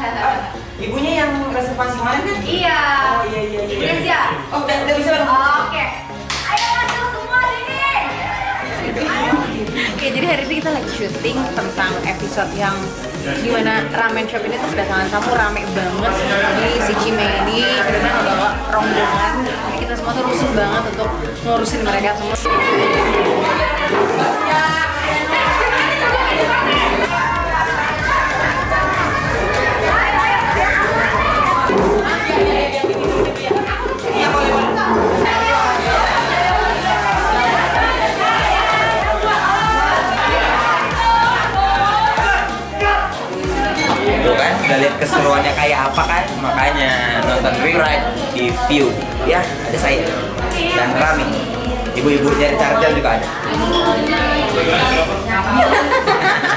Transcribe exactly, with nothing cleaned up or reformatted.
Oh, ibunya yang reservasi kemarin kan? Iya. Oh iya iya. Ibunya sih ya? Oh udah udah bisa bareng. Oke. Ayo masuk semua sini. Oke, jadi hari ini kita lagi syuting tentang episode yang dimana ramen shop ini tuh kedatangan tamu rame banget. Jadi si Cimay ini benar-benar bawa rombongan. Jadi kita semua tuh rusuh banget untuk ngurusin mereka semua. Lihat keseruannya kayak apa kan, makanya nonton Rewrite di Viu ya. Ada saya dan Rami, ibu-ibu dari Charger juga ada.